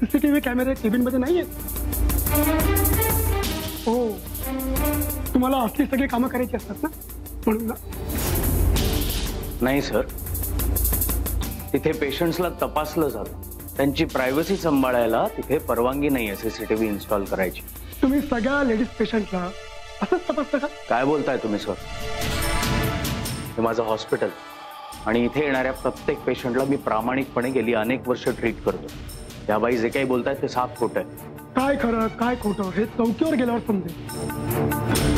CCTV कॅमेरे केबिनमध्ये नाही आहेत? हो, तुम्हाला असली सगळी कामं करायची असतात ना म्हणून. नाही सर, तिथे पेशंट्सला तपासलं जातं, त्यांची प्रायव्हसी सांभाळायला तिथे परवानगी नाही आहे सीसीटीव्ही इन्स्टॉल करायची. तुम्ही सगळ्या लेडीज पेशंटला असंच तपासता का? काय बोलताय तुम्ही सर, हे माझं हॉस्पिटल आणि इथे येणाऱ्या प्रत्येक पेशंटला मी प्रामाणिकपणे गेली अनेक वर्ष ट्रीट करतो. या बाई जे काही बोलतायत ते साफ खोटं आहे. काय खरं काय खोटं हे चौकीवर गेल्यावर समजेल.